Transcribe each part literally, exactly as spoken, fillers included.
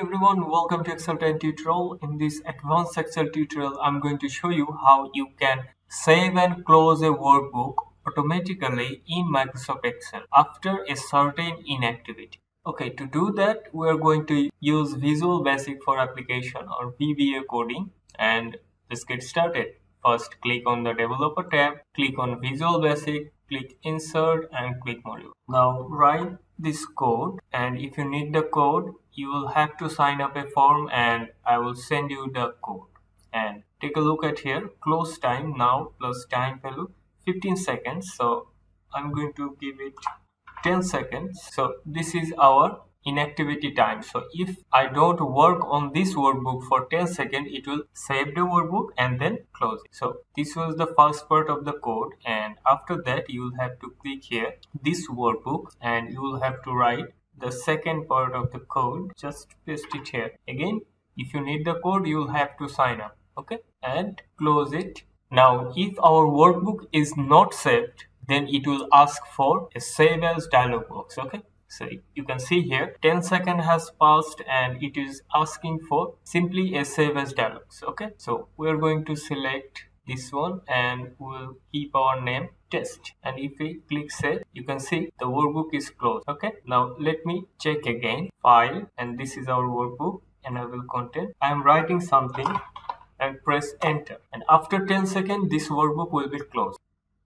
everyone, welcome to Excel ten tutorial. In this advanced Excel tutorial, I'm going to show you how you can save and close a workbook automatically in Microsoft Excel after a certain inactivity. Okay, to do that, we are going to use Visual Basic for Application or V B A coding, and let's get started. First, click on the Developer tab, click on Visual Basic, click Insert and click Module. Now write this code, and if you need the code, you will have to sign up a form and I will send you the code. And take a look at here, close time now plus time value fifteen seconds. So I'm going to give it ten seconds. So this is our inactivity time. So if I don't work on this workbook for ten seconds, it will save the workbook and then close it. So this was the first part of the code, and after that you will have to click here this workbook and you will have to write the second part of the code. Just paste it here. Again, if you need the code, you will have to sign up. Okay, and close it. Now if our workbook is not saved, then it will ask for a save as dialog box. Okay, so you can see here ten seconds has passed and it is asking for simply a save as dialogs. Okay, so we are going to select this one and we'll keep our name test, and if we click save, you can see the workbook is closed. Okay, now let me check again file, and this is our workbook, and I will content I am writing something and press enter, and after ten seconds this workbook will be closed.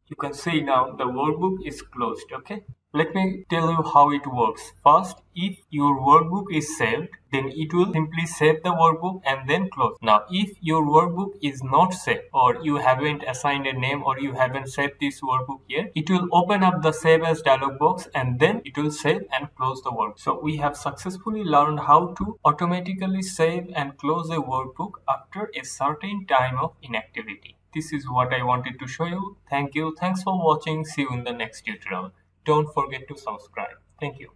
You can see now the workbook is closed. Okay, let me tell you how it works. First, if your workbook is saved, then it will simply save the workbook and then close. Now, if your workbook is not saved, or you haven't assigned a name, or you haven't saved this workbook yet, it will open up the save as dialog box and then it will save and close the workbook. So we have successfully learned how to automatically save and close a workbook after a certain time of inactivity. This is what I wanted to show you. Thank you. Thanks for watching. See you in the next tutorial. Don't forget to subscribe. Thank you.